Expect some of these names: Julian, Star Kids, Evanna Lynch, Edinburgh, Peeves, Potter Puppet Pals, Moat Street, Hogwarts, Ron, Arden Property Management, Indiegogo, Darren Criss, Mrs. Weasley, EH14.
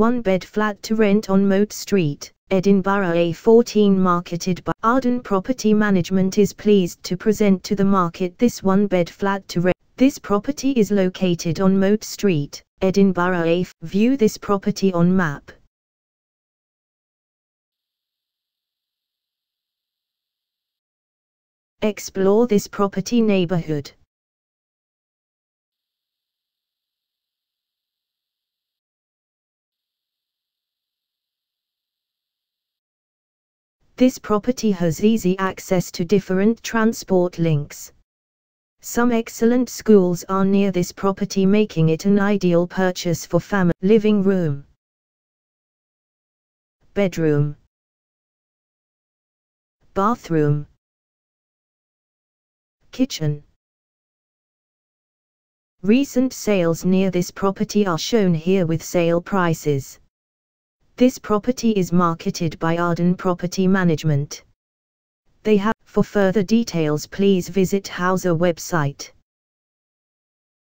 one-bed flat to rent on Moat Street, Edinburgh EH14, marketed by Arden Property Management, is pleased to present to the market this one-bed flat to rent. This property is located on Moat Street, Edinburgh EH. View this property on map. Explore this property neighborhood. This property has easy access to different transport links. Some excellent schools are near this property, making it an ideal purchase for family. Living room, bedroom, bathroom, kitchen. Recent sales near this property are shown here with sale prices. This property is marketed by Arden Property Management. For further details, please visit our website.